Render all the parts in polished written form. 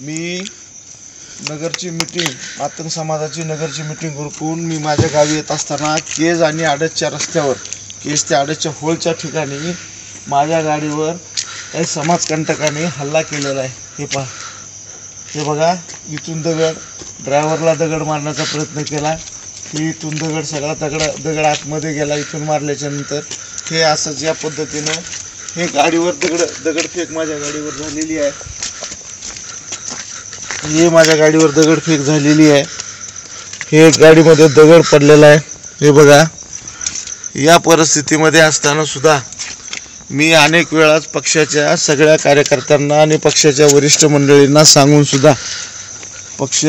मी नगरची meeting Matang समाजाची नगरची meeting हुडकून मी माझ्या Gavi येत असताना केज आणि आडतच्या रस्त्यावर केज ते आडतच्या होळच्या ठिकाणी माझ्या गाडीवर काही समाजकंटकाने हल्ला केलेला आहे. हे पहा, हे बघा, इथून दगड, ड्रायव्हरला दगड मारण्याचा प्रयत्न केला, ही इथून दगड, सगळा दगड आतमध्ये गेला. इथून मारल्याच्यानंतर हे असं ज्या पद्धतीनं हे गाडीवर दगडफेक माझ्या गाडीवर झालेली आहे, ये माझ्या गाडीवर दगडफेक झालेली आहे, हे गाडीमध्ये दगड पडलेला आहे. हे बघा, या परिस्थितीमध्ये असताना सुद्धा मी अनेक वेळा पक्षाच्या सगळ्या कार्यकर्त्यांना आणि पक्षाच्या वरिष्ठ मंडळींना सांगून सुद्धा पक्ष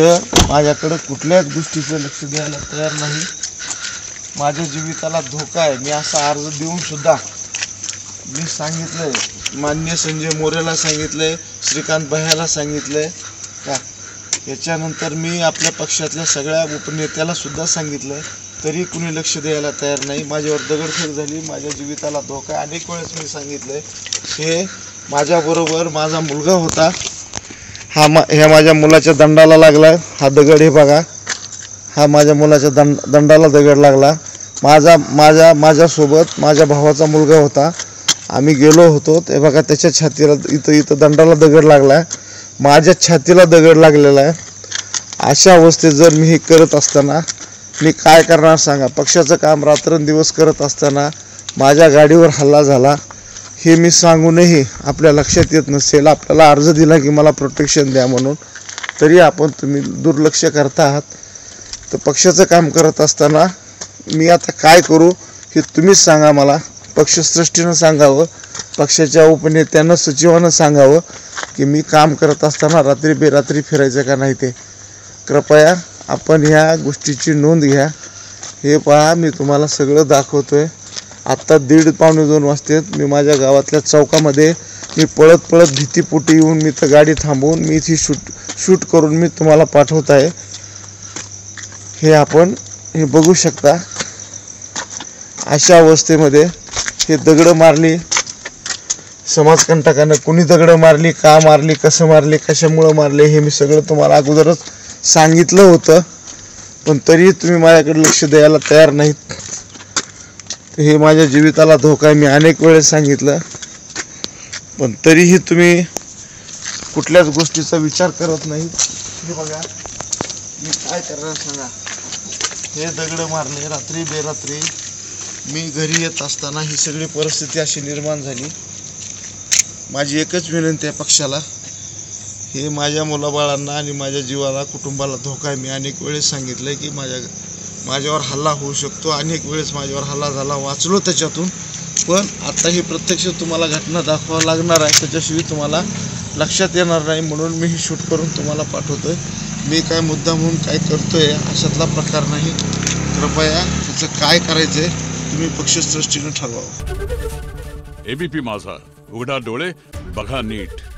माझ्याकडे कुठल्याच गोष्टीचं लक्ष द्यायला तयार नाही. माझ्या जीविताला धोका आहे, मी असा अर्ज देऊन सुद्धा मी सांगितलंय, माननीय संजय मोरेला सांगितलंय, श्रीकांत भैयाला सांगितलंय का, याच्यानंतर मी आपल्या पक्षातल्या सगळ्या उपनेत्याला सुद्धा सांगितलं, तरी कुणी लक्ष द्यायला तयार नाही. माझ्यावर दगडफेक झाली, माझ्या जीविताला धोका, अनेक वेळेस मी सांगितलंय. हे माझ्याबरोबर माझा मुलगा होता, हा ह्या माझ्या मुलाच्या दंडाला लागला हा दगड, हे बघा, हा माझ्या मुलाच्या दंडाला दगड लागला. माझ्यासोबत माझ्या भावाचा मुलगा होता, आम्ही गेलो होतो, ते बघा त्याच्या छातीला इथं दंडाला दगड लागला, माझ्या छातीला दगड लागलेला आहे. अशा अवस्थेत जर मी हे करत असताना मी काय करणार सांगा. पक्षाचं काम रात्रंदिवस करत असताना माझ्या गाडीवर हल्ला झाला, हे मी सांगूनही आपल्या लक्षात येत नसेल, आपल्याला अर्ज दिला की मला प्रोटेक्शन द्या म्हणून, तरी आपण तुम्ही दुर्लक्ष करता आहात. तर पक्षाचं काम करत असताना मी आता काय करू हे तुम्हीच सांगा. मला पक्षश्रेष्ठीनं सांगावं, पक्षाच्या उपनेत्यांना, सचिवांना सांगावं की मी काम करत असताना रात्री बेरात्री फिरायचं का नाही ते. कृपया आपण ह्या गोष्टीची नोंद घ्या. हे पहा, मी तुम्हाला सगळं दाखवतोय. आत्ता 1:30-1:45 वाजतेत, मी माझ्या गावातल्या चौकामध्ये मी पळत भीतीपोटी येऊन मी तर गाडी थांबवून मी ती शूट करून मी तुम्हाला पाठवत आहे. हे आपण हे बघू शकता. अशा अवस्थेमध्ये हे दगडं मारली समाजकंटकानं, कोणी दगडं मारली, का मारली, कसं मारले, कशामुळं मारले, हे मी सगळं तुम्हाला अगोदरच सांगितलं होतं, पण तरी तुम्ही माझ्याकडे लक्ष द्यायला तयार नाहीत. हे माझ्या जीविताला धोका आहे, मी अनेक वेळेस सांगितलं, पण तरीही तुम्ही कुठल्याच गोष्टीचा विचार करत नाहीत. हे बघा, मी काय करणार सांगा. हे दगडं मारले रात्री बेरात्री, मी घरी येत असताना ही सगळी परिस्थिती अशी निर्माण झाली. माझी एकच विनंती आहे पक्षाला, हे माझ्या मुलाबाळांना आणि माझ्या जीवाला, कुटुंबाला धोका आहे. मी अनेक वेळेस सांगितलं की माझ्यावर हल्ला होऊ शकतो, अनेक वेळेस माझ्यावर हल्ला झाला, वाचलो त्याच्यातून, पण आता ही प्रत्यक्ष तुम्हाला घटना दाखवावं लागणार आहे, त्याच्याशिवाय तुम्हाला लक्षात येणार नाही, म्हणून मी हे शूट करून तुम्हाला पाठवतोय. मी काय मुद्दा म्हणून काय करतोय अशातला प्रकार नाही. कृपया त्याचं काय करायचं आहे तुम्ही पक्षश्रेष्ठीनं ठरवावं. एबीपी माझा, उघडा डोळे, बघा नीट.